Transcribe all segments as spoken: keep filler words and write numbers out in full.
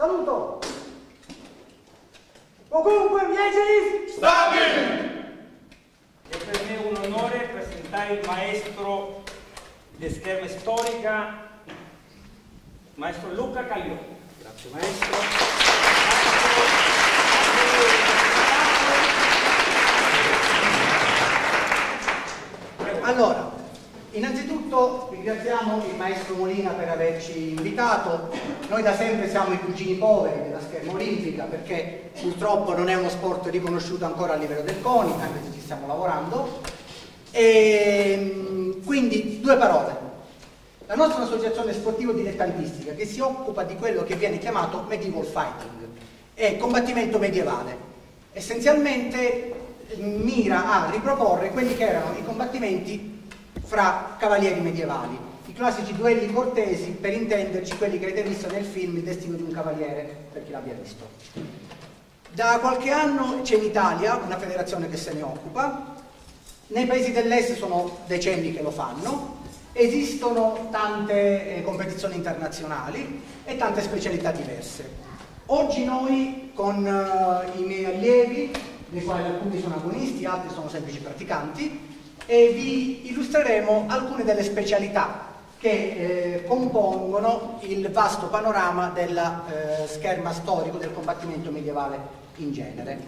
Saluto! Ovunque, viaggialis! Stabili! È per me un onore presentare il maestro di scherma storica, maestro Luca Cagliò. Grazie maestro. Allora, innanzitutto ringraziamo il maestro Molina per averci invitato. Noi da sempre siamo i cugini poveri della scherma olimpica, perché purtroppo non è uno sport riconosciuto ancora a livello del CONI, anche se ci stiamo lavorando. E quindi due parole. La nostra associazione sportiva dilettantistica, che si occupa di quello che viene chiamato medieval fighting, è combattimento medievale. Essenzialmente mira a riproporre quelli che erano i combattimenti fra cavalieri medievali, i classici duelli cortesi, per intenderci quelli che avete visto nel film Il destino di un cavaliere, per chi l'abbia visto. Da qualche anno c'è in Italia una federazione che se ne occupa, nei paesi dell'est sono decenni che lo fanno, esistono tante competizioni internazionali e tante specialità diverse. Oggi noi con i miei allievi, dei quali alcuni sono agonisti, altri sono semplici praticanti, e vi illustreremo alcune delle specialità che eh, compongono il vasto panorama della eh, scherma storico del combattimento medievale in genere.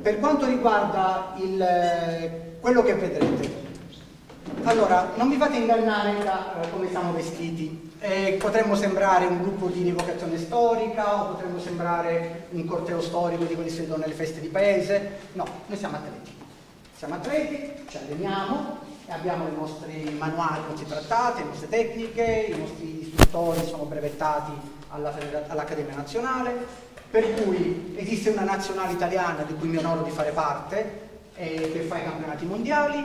Per quanto riguarda il, eh, quello che vedrete, allora non vi fate ingannare da eh, come siamo vestiti, eh, potremmo sembrare un gruppo di rievocazione storica o potremmo sembrare un corteo storico di quelli che si vedono nelle feste di paese. No, noi siamo atleti. Siamo atleti, ci alleniamo, abbiamo i nostri manuali, i nostri trattati, le nostre tecniche, i nostri istruttori sono brevettati all'Accademia Nazionale, per cui esiste una nazionale italiana di cui mi onoro di fare parte, eh, che fa i campionati mondiali,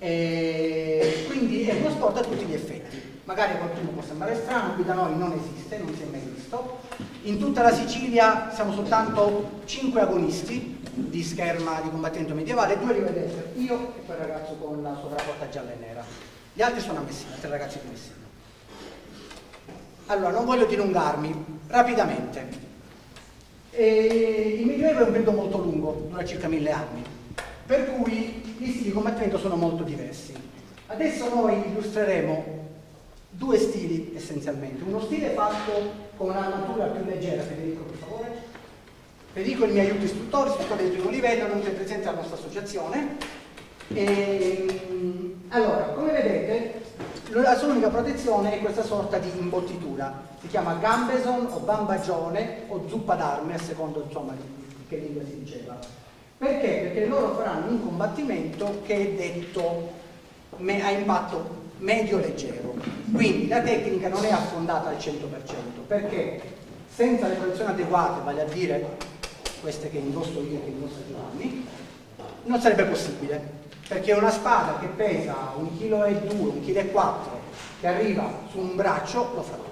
eh, quindi è uno sport a tutti gli effetti. Magari qualcuno può sembrare strano, qui da noi non esiste, non si è mai visto. In tutta la Sicilia siamo soltanto cinque agonisti di scherma di combattimento medievale, due li vedete, io e quel ragazzo con la sovrapporta gialla e nera. Gli altri sono a Messina, tre ragazzi di Messina. Allora, non voglio dilungarmi, rapidamente. E il Medioevo è un periodo molto lungo, dura circa mille anni, per cui gli stili di combattimento sono molto diversi. Adesso noi illustreremo due stili essenzialmente. Uno stile fatto con un'armatura più leggera, Federico per favore. Federico è il mio aiuto istruttore, istruttore del primo livello, non è presente alla nostra associazione. E, allora, come vedete, la sua unica protezione è questa sorta di imbottitura. Si chiama gambeson o bambagione o zuppa d'arme, a secondo insomma di che lingua si diceva. Perché? Perché loro faranno un combattimento che è detto me, a impatto medio-leggero. Quindi la tecnica non è affondata al cento per cento. Perché? Senza le protezioni adeguate, vale a dire queste che indosso io e che indosso Giovanni, non sarebbe possibile, perché una spada che pesa un chilo e due, un chilo e quattro, che arriva su un braccio, lo fragora.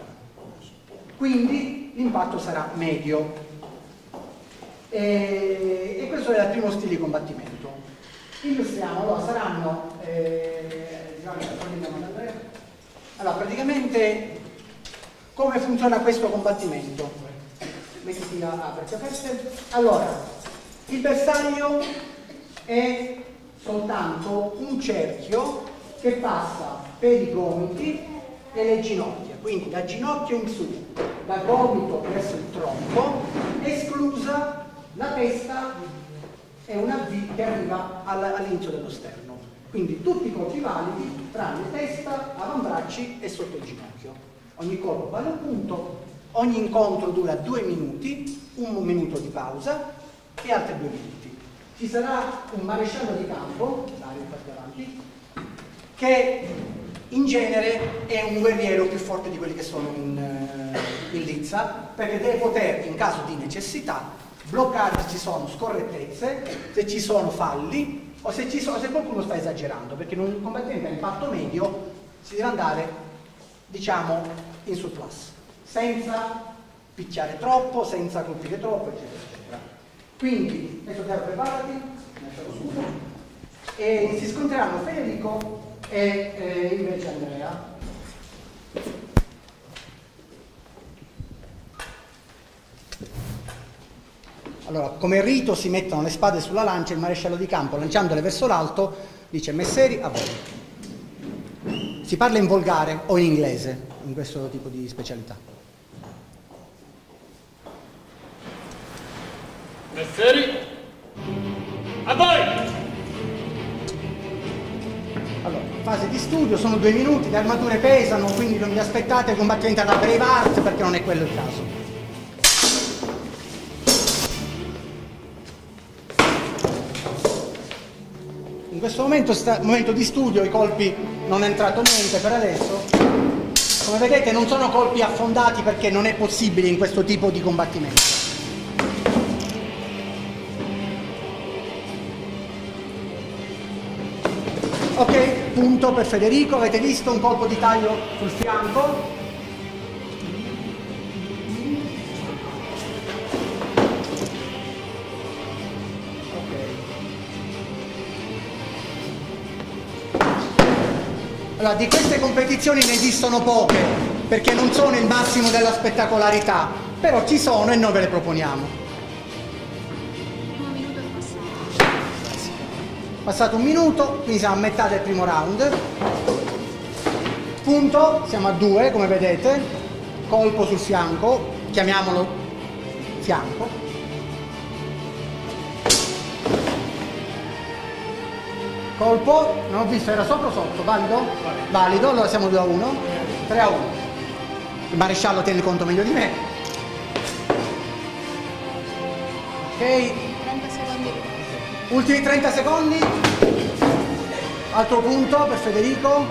Quindi l'impatto sarà medio. E, e questo è il primo stile di combattimento. Illustriamo, allora saranno... Eh, allora, praticamente... Come funziona questo combattimento? Mettiti a braccia aperte. Allora, il bersaglio è soltanto un cerchio che passa per i gomiti e le ginocchia, quindi da ginocchio in su, da gomito verso il tronco, esclusa la testa e una V che arriva all'inizio dello sterno. Quindi tutti i colpi validi tranne testa, avambracci e sotto il ginocchio. Ogni colpo vale un punto, ogni incontro dura due minuti, un minuto di pausa e altri due minuti. Ci sarà un maresciallo di campo, Dario passi avanti, che in genere è un guerriero più forte di quelli che sono in, in lizza, perché deve poter, in caso di necessità, bloccare se ci sono scorrettezze, se ci sono falli o se, ci sono, se qualcuno sta esagerando, perché in un combattimento a impatto medio si deve andare, diciamo, in surplus, senza picchiare troppo, senza colpire troppo, eccetera, eccetera. Quindi, adesso devo preparati, lasciamo scudo, e si scontreranno Federico e eh, invece Andrea. Allora, come rito si mettono le spade sulla lancia, il maresciallo di campo, lanciandole verso l'alto, dice: Messeri, a voi. Si parla in volgare o in inglese, in questo tipo di specialità. Messeri, a voi! Allora, fase di studio, sono due minuti, le armature pesano, quindi non vi aspettate combattimenti alla brave art, perché non è quello il caso. In questo momento, sta, momento di studio, i colpi non è entrato niente per adesso. Come vedete non sono colpi affondati perché non è possibile in questo tipo di combattimento. Ok, punto per Federico. Avete visto un colpo di taglio sul fianco. Allora, di queste competizioni ne esistono poche, perché non sono il massimo della spettacolarità, però ci sono e noi ve le proponiamo. Un minuto è passato. Passato un minuto, quindi siamo a metà del primo round. Punto, siamo a due, come vedete. Colpo sul fianco, chiamiamolo fianco. Colpo, non ho visto, era sopra o sotto, valido? Vale. Valido, allora siamo due a uno, tre a uno. Il maresciallo tiene conto meglio di me. Ok. trenta secondi. Ultimi trenta secondi. Altro punto per Federico.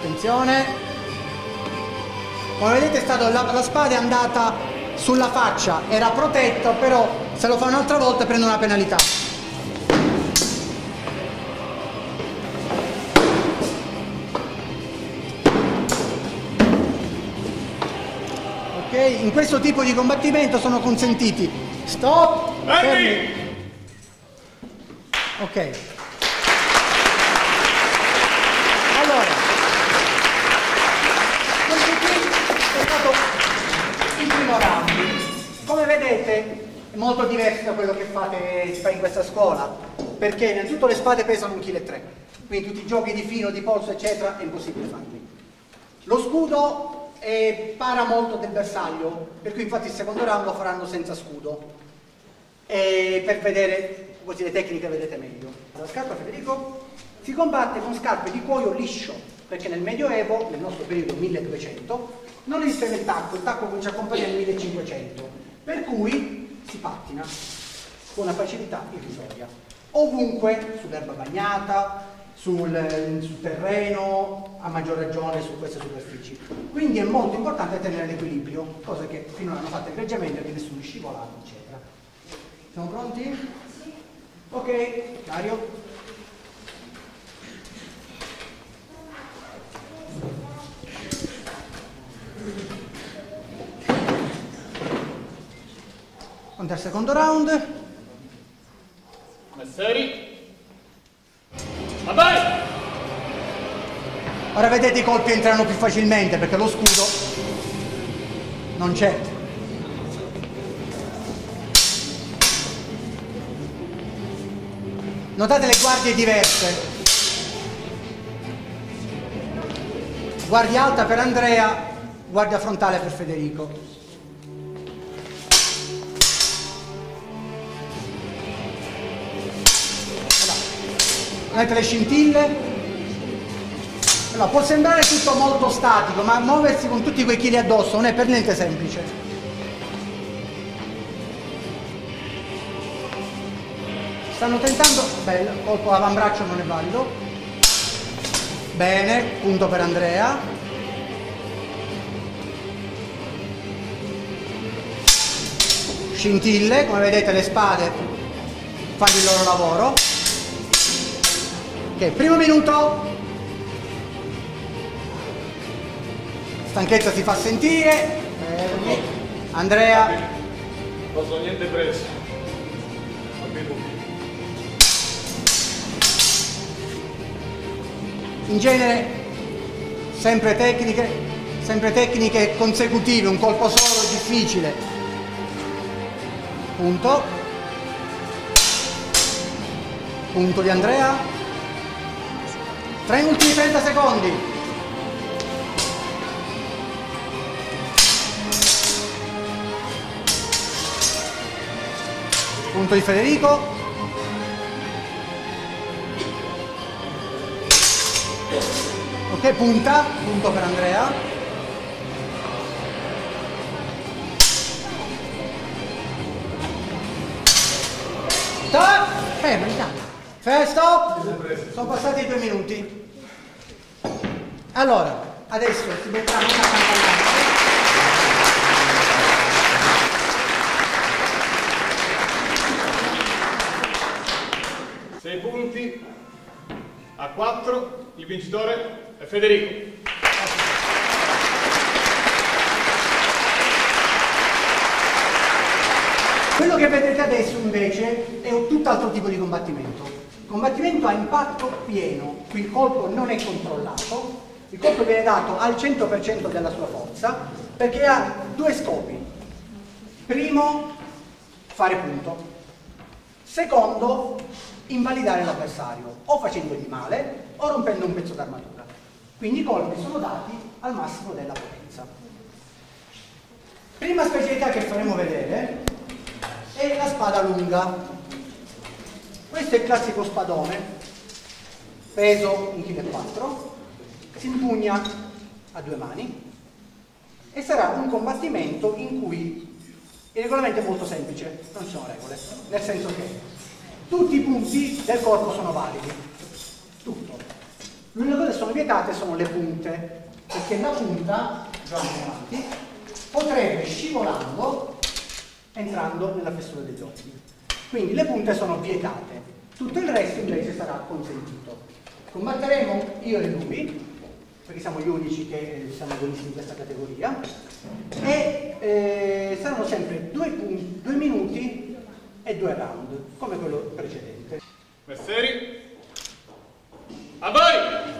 Attenzione. Come vedete è stato, la, la spada è andata sulla faccia, era protetto, però se lo fa un'altra volta prende una penalità. Ok, in questo tipo di combattimento sono consentiti stop, fermi. Ok. Allora, questo qui è stato il primo round. Come vedete molto diverso da quello che fate, si fa in questa scuola, perché innanzitutto le spade pesano un chilo e tre, quindi tutti i giochi di filo, di polso eccetera è impossibile farli. Lo scudo eh, para molto del bersaglio, per cui infatti il secondo round lo faranno senza scudo, e per vedere così le tecniche vedete meglio. La scarpa, Federico, si combatte con scarpe di cuoio liscio, perché nel Medioevo, nel nostro periodo milleduecento, non esisteva il tacco, il tacco non ci accompagna nel millecinquecento, per cui si pattina con una facilità irrisoria, ovunque, sull'erba bagnata, sul, sul terreno, a maggior ragione su queste superfici. Quindi è molto importante tenere l'equilibrio, cosa che finora hanno fatto egregiamente, perché nessuno è scivolato, eccetera. Siamo pronti? Sì. Ok, Dario. Conta il secondo round. Messeri. Ma vai! Ora vedete i colpi entrano più facilmente perché lo scudo non c'è. Notate le guardie diverse. Guardia alta per Andrea, guardia frontale per Federico. Avete le scintille. Allora, può sembrare tutto molto statico, ma muoversi con tutti quei chili addosso non è per niente semplice. Stanno tentando, bello, colpo avambraccio non è valido. Bene, punto per Andrea. Scintille, come vedete le spade fanno il loro lavoro. Ok, primo minuto. Stanchezza si fa sentire. Fermi. Andrea. Non so niente preso. In genere sempre tecniche, sempre tecniche consecutive, un colpo solo difficile. Punto. Punto di Andrea. Tre ultimi trenta secondi. Punto di Federico. Ok, punta, punto per Andrea. Stop! Fermo, stop. Stop! Sono passati i due minuti. Allora, adesso si metterà una campanata. Sei punti a quattro. Il vincitore è Federico. Quello che vedrete adesso invece è un tutt'altro tipo di combattimento. Il combattimento a impatto pieno, qui il colpo non è controllato, il colpo viene dato al cento per cento della sua forza perché ha due scopi. Primo, fare punto. Secondo, invalidare l'avversario, o facendogli male o rompendo un pezzo d'armatura. Quindi i colpi sono dati al massimo della potenza. Prima specialità che faremo vedere è la spada lunga. Questo è il classico spadone, peso uno virgola quattro chilogrammi, si impugna a due mani e sarà un combattimento in cui il regolamento è molto semplice, non ci sono regole, nel senso che tutti i punti del corpo sono validi, tutto. L'unica cosa che sono vietate sono le punte, perché la punta, Giovanni avanti, potrebbe scivolando entrando nella fessura degli occhi. Quindi le punte sono vietate, tutto il resto invece sarà consentito. Combatteremo io e lui, perché siamo gli unici che siamo agonisti in questa categoria, e eh, saranno sempre due, punti, due minuti e due round, come quello precedente. Messeri, a voi!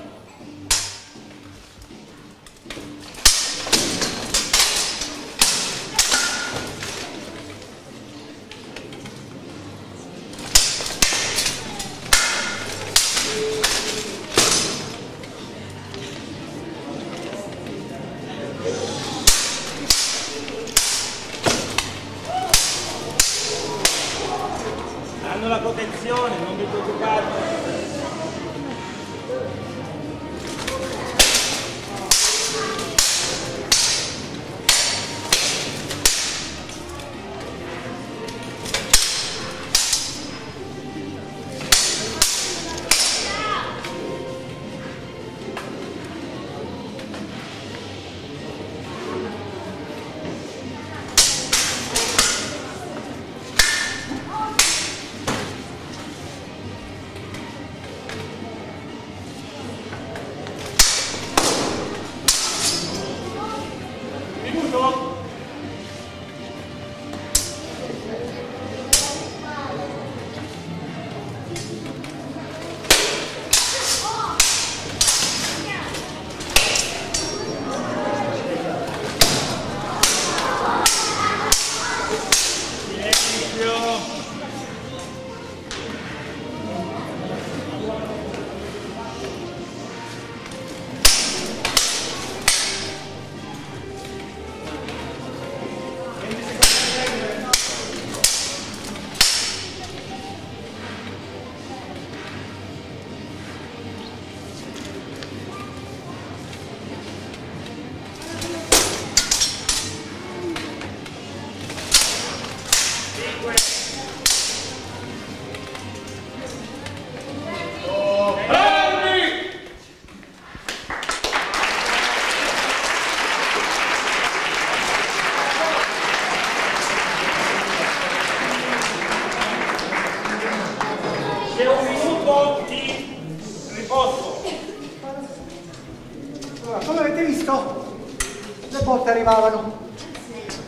Arrivavano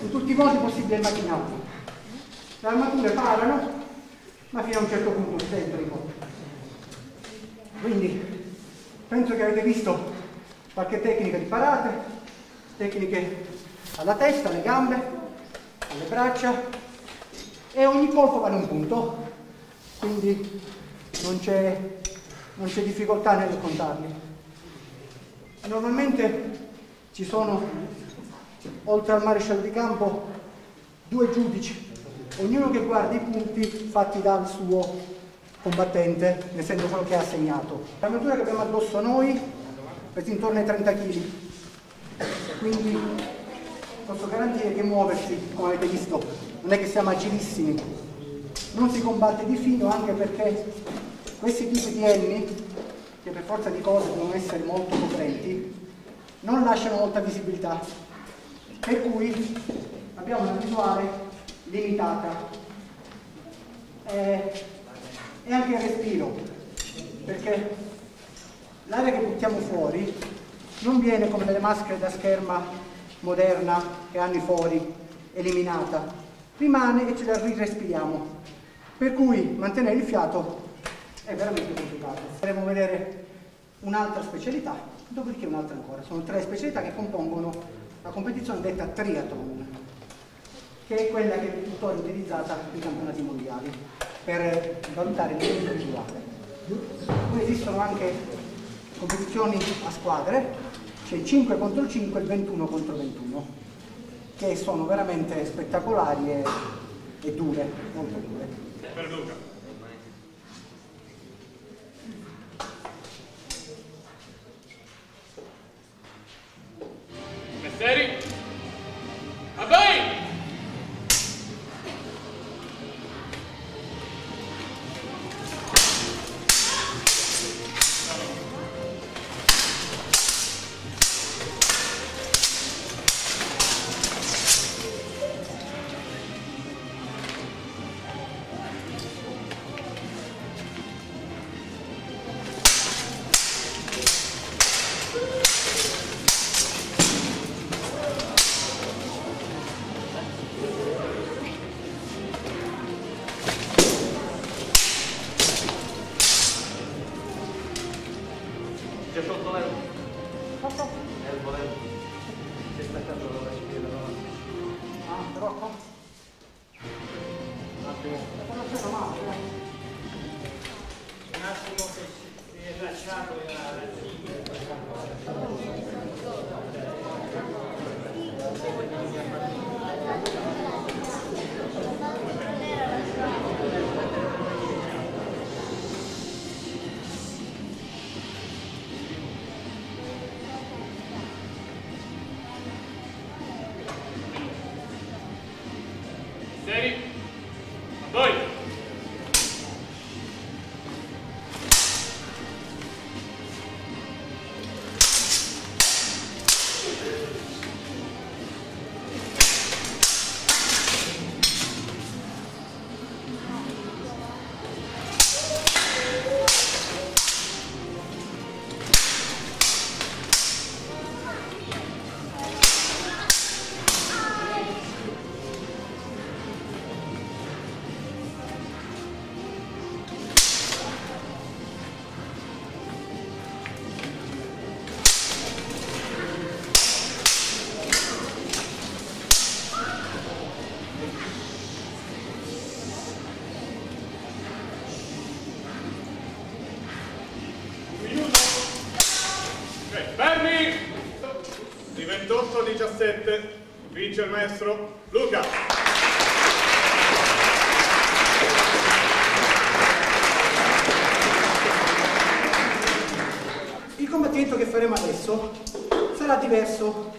in tutti i modi possibili e immaginabili. Le armature parano, ma fino a un certo punto sempre i colpi. Quindi penso che avete visto qualche tecnica di parate, tecniche alla testa, alle gambe, alle braccia, e ogni colpo vale un punto, quindi non c'è non c'è difficoltà nel contarli. Normalmente ci sono, oltre al maresciallo di campo, due giudici, ognuno che guarda i punti fatti dal suo combattente, nel senso quello che ha assegnato. L'armatura che abbiamo addosso noi pesa intorno ai trenta chili, quindi posso garantire che muoversi, come avete visto, non è che siamo agilissimi, non si combatte di filo, anche perché questi tipi di elmi, che per forza di cose devono essere molto coprenti, non lasciano molta visibilità, per cui abbiamo una visuale limitata. Eh, E anche il respiro, perché l'aria che buttiamo fuori non viene, come nelle maschere da scherma moderna che hanno i fori, eliminata, rimane e ce la rirespiriamo, per cui mantenere il fiato è veramente complicato. Faremo vedere un'altra specialità, dopodiché un'altra ancora. Sono tre specialità che compongono la competizione detta triathlon, che è quella che è tuttora utilizzata nei campionati mondiali per valutare il livello individuale. Poi esistono anche competizioni a squadre, c'è il cinque contro cinque e il ventuno contro ventuno, che sono veramente spettacolari e, e dure, molto dure. Per Luca. Messeri. A voi! diciassette, vince il maestro Luca. Il combattimento che faremo adesso sarà diverso,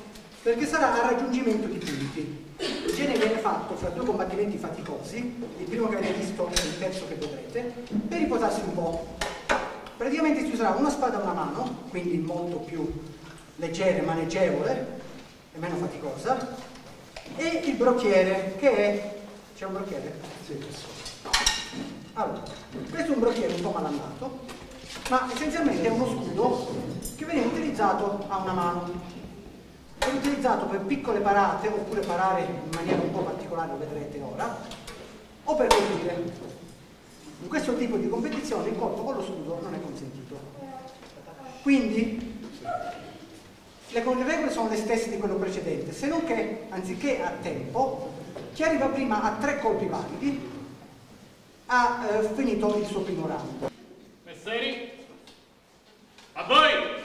perché sarà a raggiungimento di punti. Il genere viene fatto fra due combattimenti faticosi, il primo che avete visto e il terzo che vedrete, per riposarsi un po'. Praticamente si userà una spada e una mano, quindi molto più leggera e maneggevole, meno faticosa, e il brocchiere, che è... c'è un brocchiere? Sì. Allora, questo è un brocchiere un po' malandato, ma essenzialmente è uno scudo che viene utilizzato a una mano, è utilizzato per piccole parate, oppure parare in maniera un po' particolare, lo vedrete ora, o per colpire. In questo tipo di competizione il colpo con lo scudo non è consentito, quindi le regole sono le stesse di quello precedente, se non che, anziché a tempo, Chi arriva prima a tre colpi validi ha eh, finito il suo primo round. Messeri, a voi!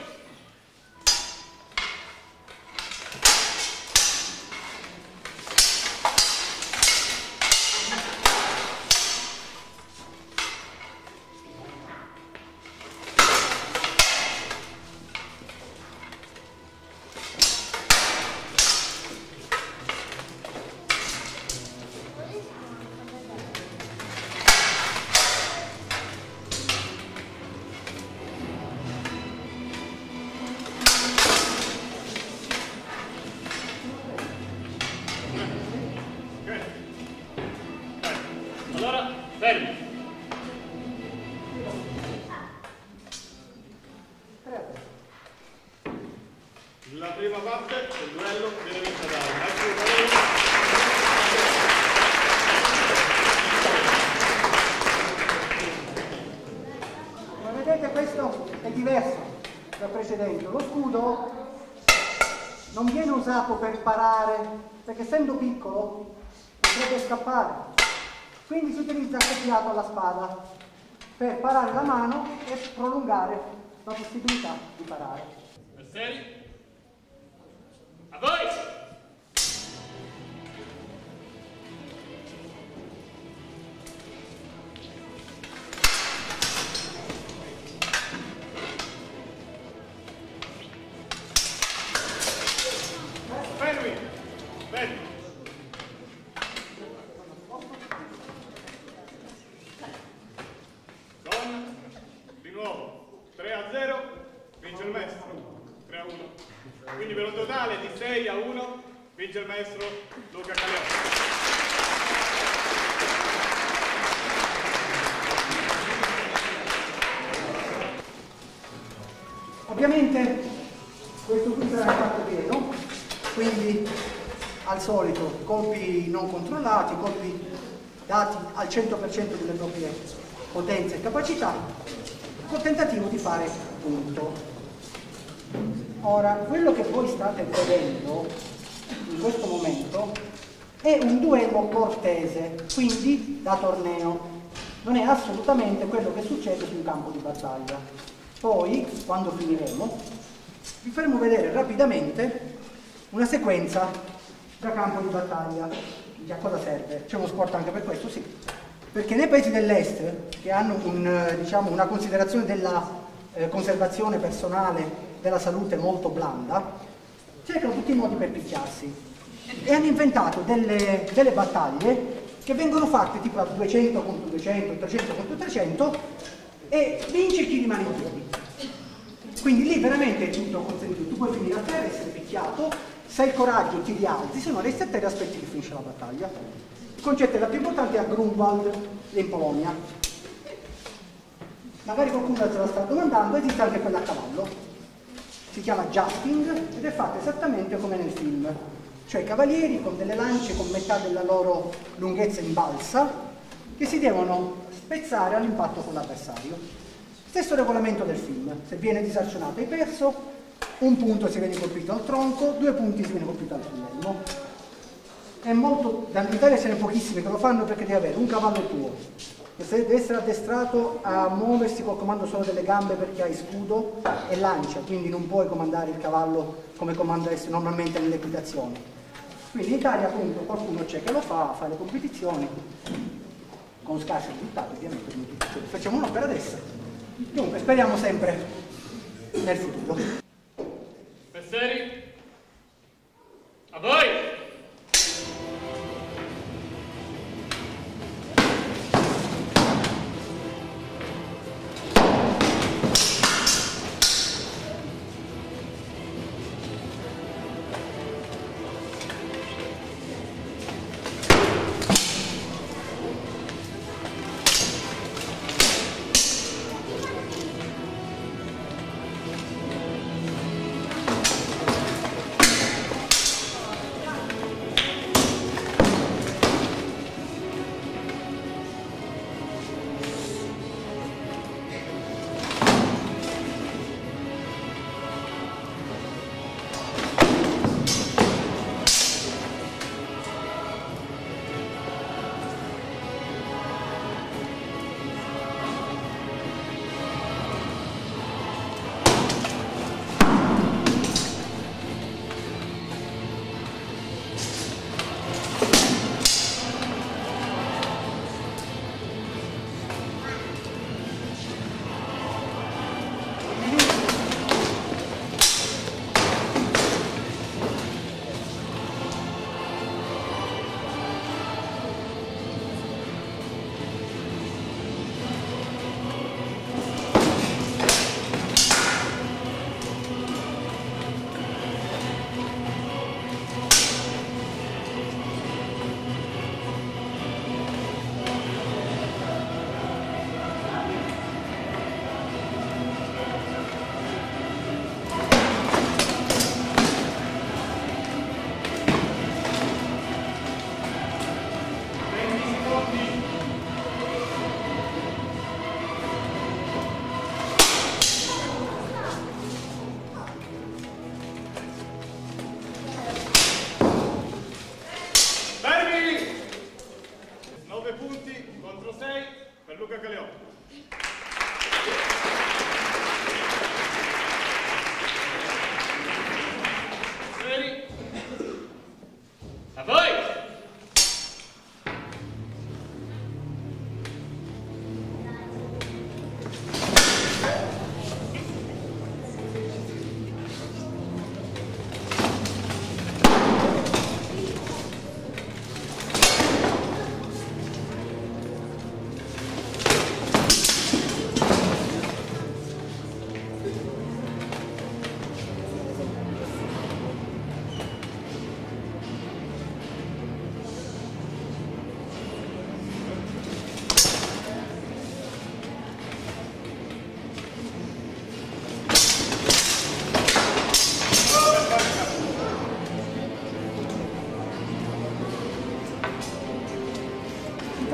Per parare, perché essendo piccolo potrebbe scappare, quindi si utilizza accoppiato alla spada per parare la mano e prolungare la possibilità di parare. Messeri, a voi! Ovviamente questo qui sarà fatto pieno, quindi al solito colpi non controllati, colpi dati al cento per cento delle proprie potenze e capacità, col tentativo di fare punto. Ora, quello che voi state vedendo in questo momento è un duello cortese, quindi da torneo. Non è assolutamente quello che succede sul campo di battaglia. Poi, quando finiremo, vi faremo vedere rapidamente una sequenza da campo di battaglia. A cosa serve? C'è uno sport anche per questo, sì. Perché nei paesi dell'est, che hanno un, diciamo, una considerazione della eh, conservazione personale della salute molto blanda, cercano tutti i modi per picchiarsi. E hanno inventato delle, delle battaglie che vengono fatte tipo a duecento contro duecento, trecento contro trecento, e vince chi rimane in piedi. Quindi lì veramente è tutto consentito, tu puoi finire a terra, essere picchiato, se hai il coraggio ti rialzi, se no resti a terra e aspetti che finisce la battaglia. Il concetto è la più importante a Grunwald in Polonia. Magari qualcuno se la sta domandando, esiste anche quella a cavallo, si chiama jousting ed è fatta esattamente come nel film, cioè cavalieri con delle lance con metà della loro lunghezza in balsa che si devono spezzare all'impatto con l'avversario. Stesso regolamento del film: se viene disarcionato hai perso, un punto se viene colpito al tronco, due punti se viene colpito al collo. È molto, in Italia ce ne pochissime che lo fanno perché devi avere un cavallo tuo, deve essere addestrato a muoversi col comando solo delle gambe perché hai scudo e lancia, quindi non puoi comandare il cavallo come comandassi normalmente nell'equitazione. Quindi in Italia appunto qualcuno c'è che lo fa, fa le competizioni, con scarso risultato ovviamente, facciamo uno per adesso. Dunque, speriamo sempre nel futuro. Messeri, a voi!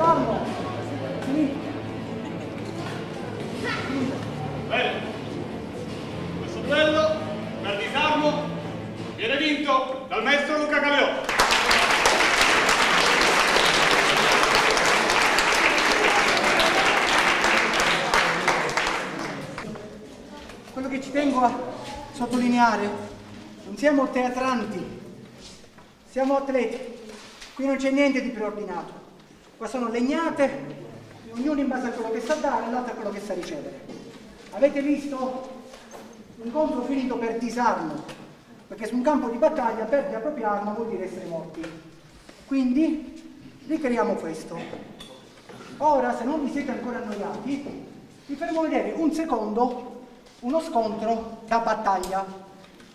Colombo. Bene. Questo duello per disarmo viene vinto dal maestro Luca Cameò. Quello che ci tengo a sottolineare, non siamo teatranti, siamo atleti. Qui non c'è niente di preordinato, qua sono legnate, ognuno in base a quello che sa dare, l'altro a quello che sa ricevere. Avete visto un contro finito per disarmo, perché su un campo di battaglia perdere la propria arma vuol dire essere morti. Quindi ricreiamo questo. Ora, se non vi siete ancora annoiati, vi fermo a vedere un secondo uno scontro da battaglia,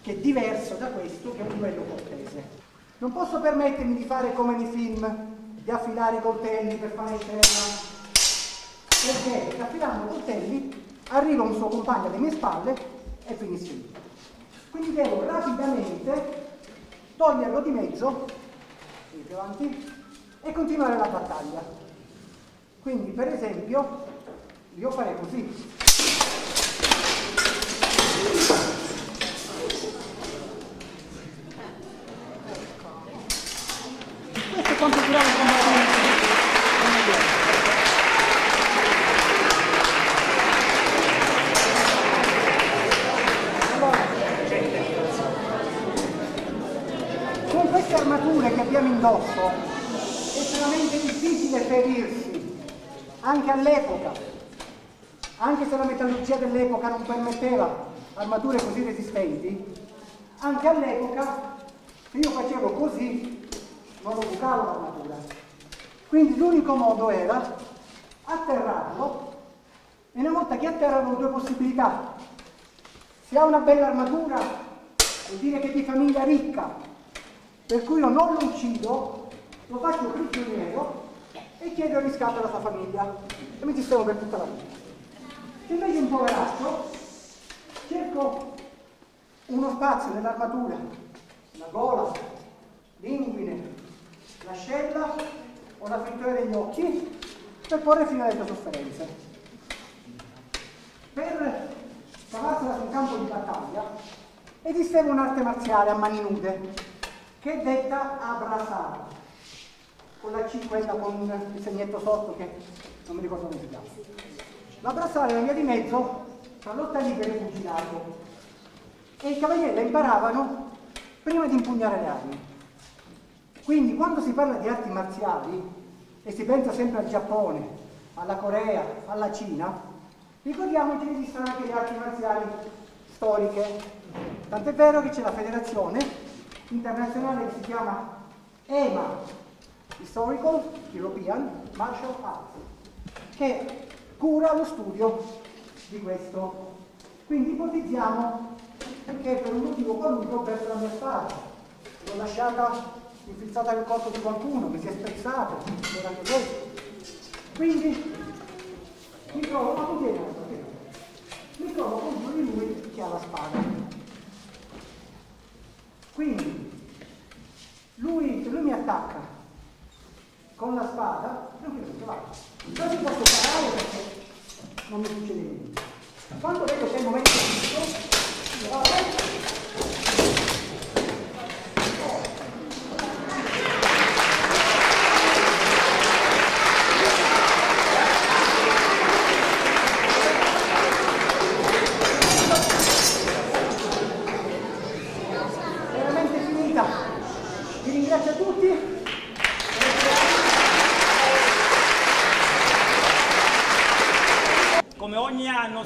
che è diverso da questo, che è un duello cortese. Non posso permettermi di fare come nei film, di affilare i coltelli per fare terra, perché affilando i coltelli arriva un suo compagno alle mie spalle e finisce lì. Quindi devo rapidamente toglierlo di mezzo, avanti, e continuare la battaglia. Quindi per esempio io farei così. Quanto durava il combattimento? Allora, con queste armature che abbiamo indosso è veramente difficile ferirsi, anche all'epoca, anche se la metallurgia dell'epoca non permetteva armature così resistenti, anche all'epoca io facevo così. Non lo bucavo l'armatura, quindi l'unico modo era atterrarlo, e una volta che atterrano due possibilità: se ha una bella armatura vuol dire che è di famiglia ricca, per cui io non lo uccido, lo faccio prigioniero e chiedo il riscatto alla sua famiglia e mi distevo per tutta la vita. Se invece è un poveraccio, cerco uno spazio nell'armatura, la gola, l'inguine, l'ascella o la frittura degli occhi, per porre fine alle tue sofferenze. Per cavarsela su un campo di battaglia esiste un'arte marziale a mani nude che è detta abrasare, con la C, quella con il segnetto sotto che non mi ricordo come si chiama. L'abrasare è la via di mezzo tra lotta libera e fucilato, e i cavalieri la imparavano prima di impugnare le armi. Quindi quando si parla di arti marziali e si pensa sempre al Giappone, alla Corea, alla Cina, ricordiamoci che esistono anche le arti marziali storiche. Tant'è vero che c'è la federazione internazionale che si chiama E M A, Historical European Martial Arts, che cura lo studio di questo. Quindi ipotizziamo che per un motivo qualunque ho perso la mia spada, l'ho lasciata infilzata nel corpo di qualcuno, che si è spezzato, quindi mi trovo a potere, mi trovo contro di lui che ha la spada. Quindi lui, se lui mi attacca con la spada, tranquillamente va, non mi posso parare perché non mi succede niente. Quando vedo che è il momento giusto, vado.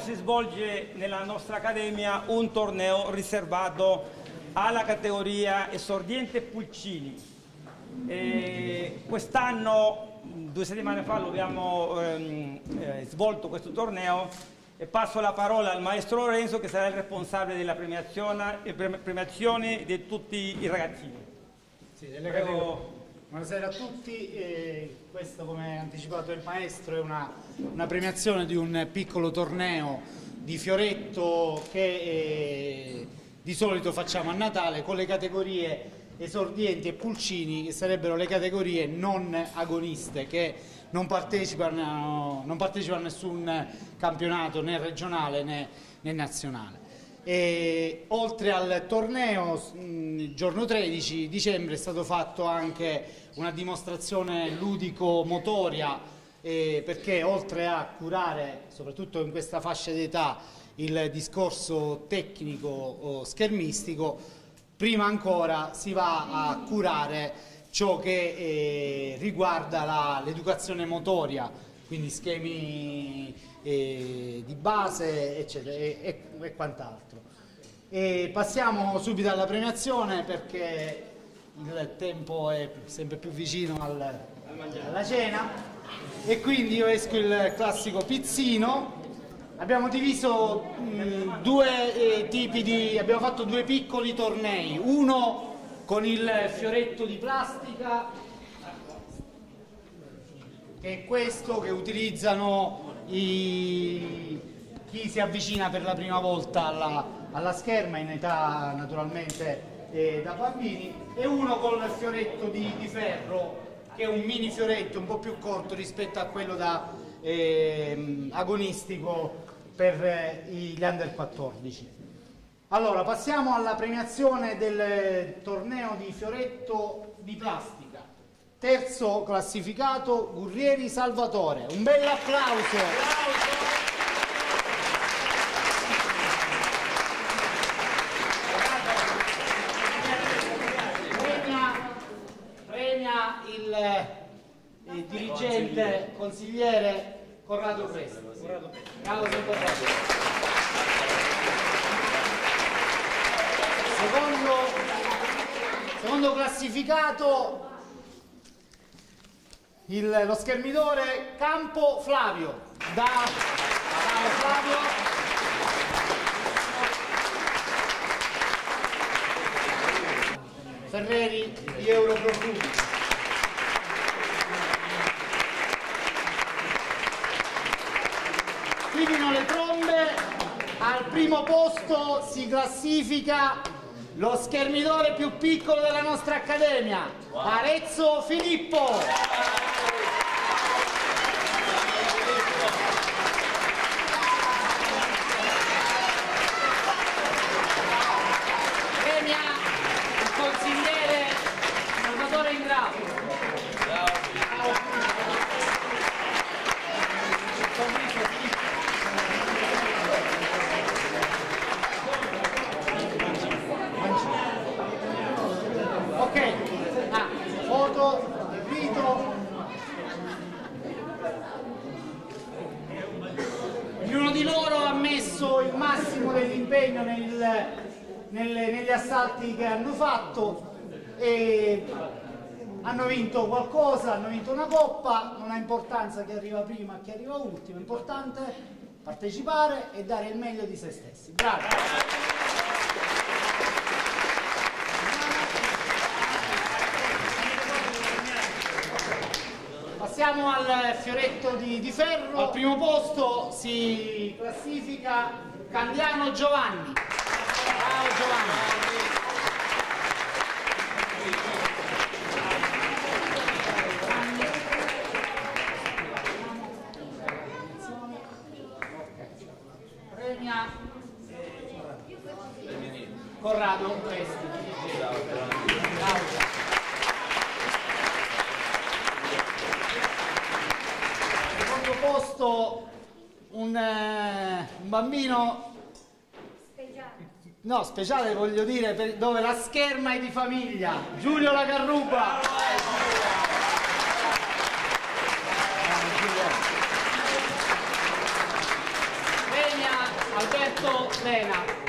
Si svolge nella nostra accademia un torneo riservato alla categoria esordiente pulcini. Quest'anno, due settimane fa, lo abbiamo ehm, eh, svolto questo torneo, e passo la parola al maestro Lorenzo, che sarà il responsabile della premiazione, eh, premiazione di tutti i ragazzini. Sì, buonasera a tutti, eh, questo, come ha anticipato il maestro, è una, una premiazione di un piccolo torneo di fioretto che eh, di solito facciamo a Natale con le categorie esordienti e pulcini, che sarebbero le categorie non agoniste, che non partecipano, non partecipano a nessun campionato né regionale né, né nazionale. E, oltre al torneo, il giorno tredici dicembre è stato fatto anche una dimostrazione ludico-motoria, eh, perché oltre a curare, soprattutto in questa fascia d'età, il discorso tecnico o schermistico, prima ancora si va a curare ciò che eh, riguarda l'educazione motoria, quindi schemi eh, di base eccetera e, e, e quant'altro. Passiamo subito alla premiazione, perché il tempo è sempre più vicino al, alla cena, e quindi io esco il classico pizzino. Abbiamo diviso mh, due eh, tipi di... abbiamo fatto due piccoli tornei, uno con il fioretto di plastica, che è questo che utilizzano i, chi si avvicina per la prima volta alla, alla scherma, in età naturalmente eh, da bambini, e uno con il fioretto di, di ferro, che è un mini fioretto un po' più corto rispetto a quello da eh, agonistico per eh, gli under quattordici. Allora, passiamo alla premiazione del torneo di fioretto di plastica. Terzo classificato Gurrieri Salvatore, un bel applauso. Premia, premia il il dirigente consigliere, consigliere Corrado Presti. Corrado Presti. Corrado Presti. Secondo, secondo classificato il, lo schermidore Campo Flavio. Da, da Flavio. Ferreri di Europrofumo. Le trombe, al primo posto si classifica lo schermidore più piccolo della nostra accademia, wow. Arezzo Filippo. Wow. Premia il consigliere Salvatore Ingrao. Assalti che hanno fatto, e hanno vinto qualcosa, hanno vinto una coppa, non ha importanza chi arriva prima, chi arriva ultimo, l'importante è partecipare e dare il meglio di se stessi. Bravo. Passiamo al fioretto di, di ferro. Al primo posto si classifica Candiano Giovanni. Ciao Giovanni. Corrado Presti. Secondo posto un, eh, un bambino speciale. No, speciale voglio dire, per, dove la scherma è di famiglia. Giulio La Carruba. Premia Alberto Lena.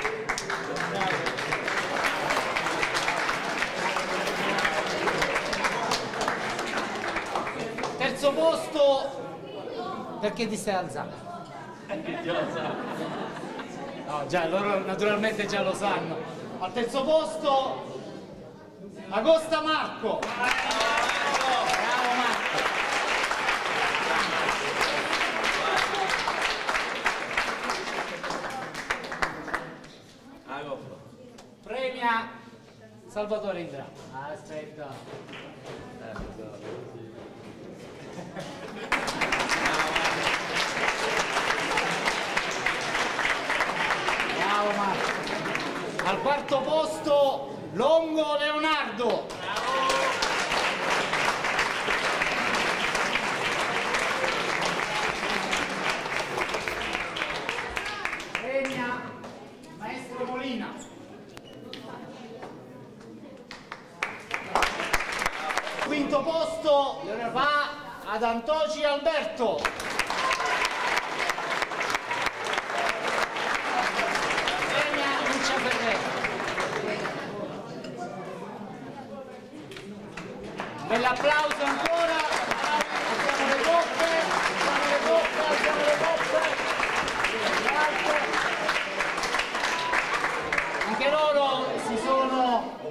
Posto perché ti stai alzando? No, già loro naturalmente già lo sanno. Al terzo posto Agosta Marco. Bravo Marco. Premia Salvatore Ingrao. Aspetta. Bravo Marco. Al quarto posto Longo Leonardo. Bravo. Regna Maestro Molina. Quinto posto va ad Antoci Alberto. Bell'applauso ancora. Alziamo le coppe, alziamo le coppe, alziamo le coppe. Anche loro si sono,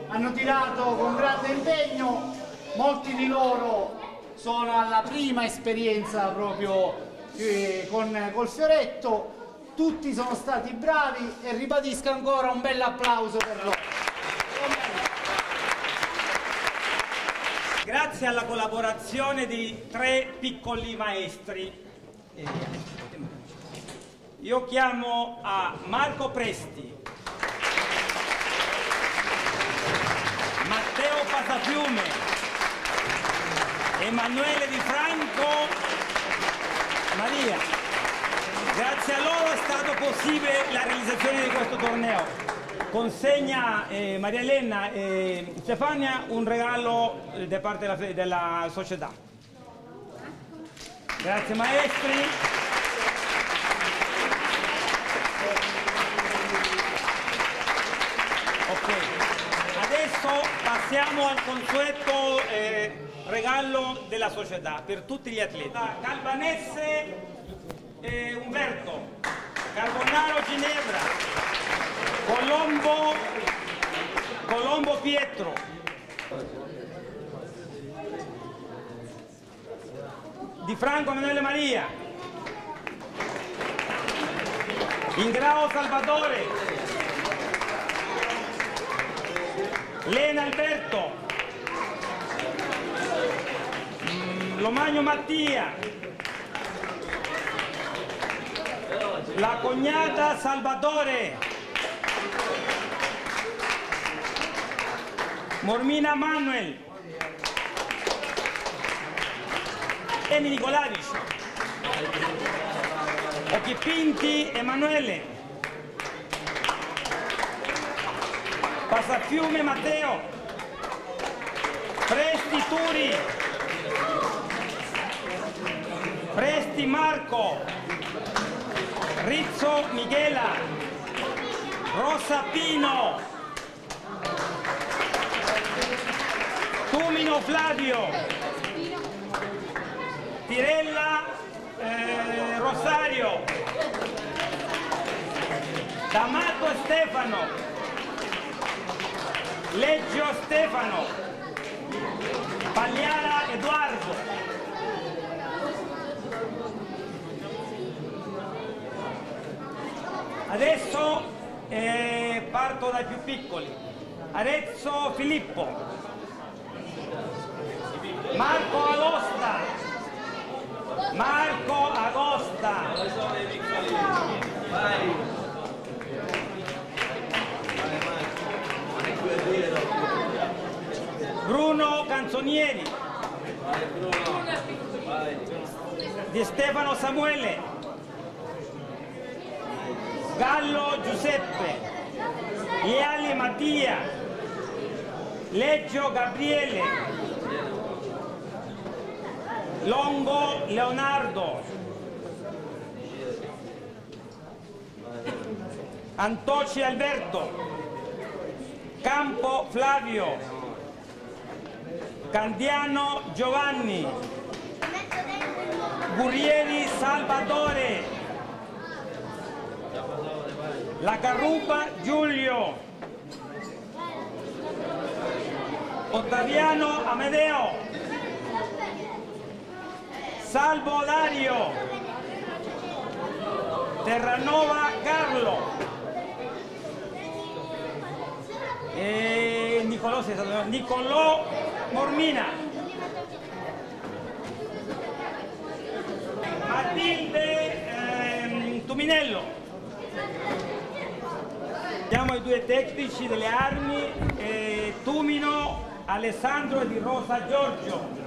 hanno tirato con grande impegno. Molti di loro sono alla prima esperienza proprio eh, con, col fioretto, tutti sono stati bravi e ribadisco ancora un bel applauso per loro. Grazie alla collaborazione di tre piccoli maestri, io chiamo a Marco Presti, Matteo Passafiume, Emanuele Di Franco, Maria. Grazie a loro è stato possibile la realizzazione di questo torneo. Consegna eh, Maria Elena e Stefania un regalo eh, da parte della, della società. Grazie maestri. Ok, adesso passiamo al consueto eh, regalo della società per tutti gli atleti. Calvanese eh, Umberto, Carbonaro Ginevra, Colombo, Colombo Pietro. Di Franco Emanuele Maria. Ingrao Salvatore. Lena Alberto. Lomagno Mattia, la cognata Salvatore, Mormina Manuel e Nicolavic, Occhipinti Emanuele, Passafiume Matteo, Presti Turi, Presti Marco, Rizzo Michela, Rosa Pino, Tumino Flavio, Tirella eh, Rosario, D'Amato Stefano, Leggio Stefano, Pagliara Edoardo. Adesso eh, parto dai più piccoli. Arezzo Filippo, Marco Agosta, Marco Agosta, Bruno Canzonieri, Di Stefano Samuele, Gallo Giuseppe, Liali Mattia, Leggio Gabriele, Longo Leonardo, Antoci Alberto, Campo Flavio, Candiano Giovanni, Gurrieri Salvatore, La Carruba Giulio, Ottaviano Amedeo, Salvo Dario, Terranova Carlo, e Nicolò, sei stato... Nicolò Mormina. Matilde ehm, Tuminello. Siamo ai due tecnici delle armi, eh, Tumino Alessandro e Di Rosa Giorgio.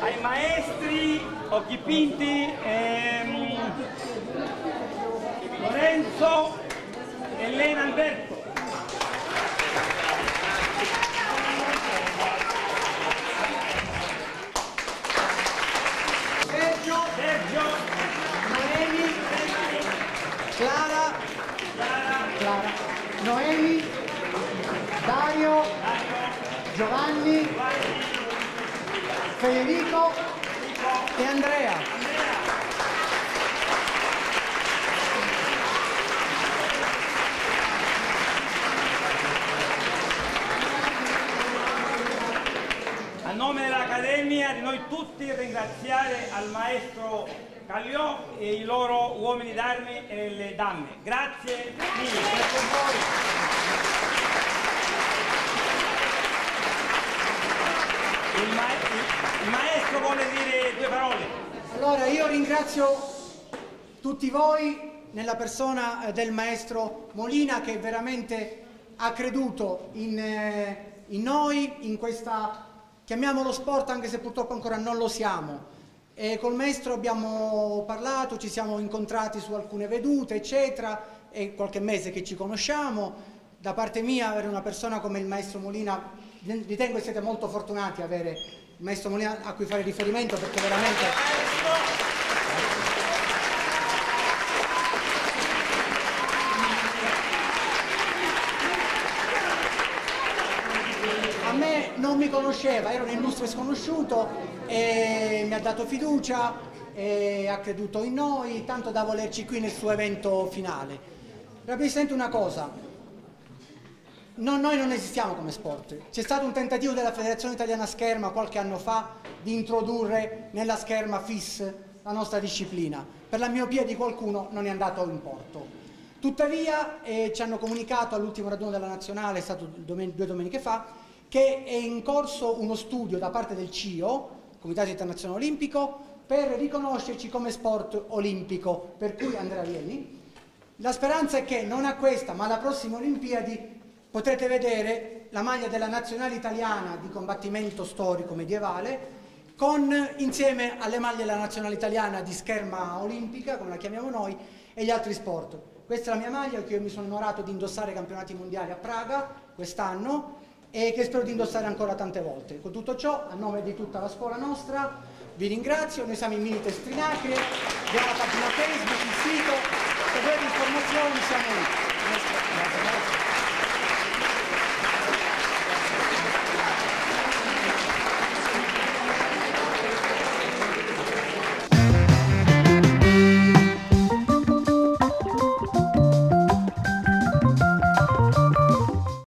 Ai maestri Occhipinti, ehm, Lorenzo e Lena Alberto. Sergio, Sergio, Noemi, Clara, Clara, Clara, Noemi, Dario, Giovanni, Giovanni, Federico e Andrea. A nome dell'Accademia, di noi tutti, ringraziare al maestro Cagliò e i loro uomini d'armi e le damme. Grazie mille. Il, ma il maestro vuole dire due parole. Allora, io ringrazio tutti voi nella persona del maestro Molina, che veramente ha creduto in, eh, in noi, in questa, chiamiamolo sport, anche se purtroppo ancora non lo siamo. E col maestro abbiamo parlato, ci siamo incontrati su alcune vedute, eccetera, è qualche mese che ci conosciamo. Da parte mia, avere una persona come il maestro Molina, ritengo che siete molto fortunati ad avere il maestro Molina a cui fare riferimento, perché veramente... A me non mi conosceva, era un illustre sconosciuto e mi ha dato fiducia e ha creduto in noi, tanto da volerci qui nel suo evento finale. Rappresento una cosa. No, noi non esistiamo come sport. C'è stato un tentativo della Federazione Italiana Scherma qualche anno fa di introdurre nella scherma F I S la nostra disciplina. Per la miopia di qualcuno non è andato in porto. Tuttavia eh, ci hanno comunicato all'ultimo raduno della nazionale, è stato domen due domeniche fa, che è in corso uno studio da parte del C I O, Comitato Internazionale Olimpico, per riconoscerci come sport olimpico. Per cui, Andrea, vieni. La speranza è che non a questa, ma alla prossima Olimpiadi potrete vedere la maglia della nazionale italiana di combattimento storico medievale con, insieme alle maglie della nazionale italiana di scherma olimpica, come la chiamiamo noi, e gli altri sport. Questa è la mia maglia che io mi sono onorato di indossare ai campionati mondiali a Praga quest'anno e che spero di indossare ancora tante volte. Con tutto ciò, a nome di tutta la scuola nostra, vi ringrazio. Noi siamo in Milite Strinacre, abbiamo la pagina Facebook, il sito, per le informazioni siamo lì.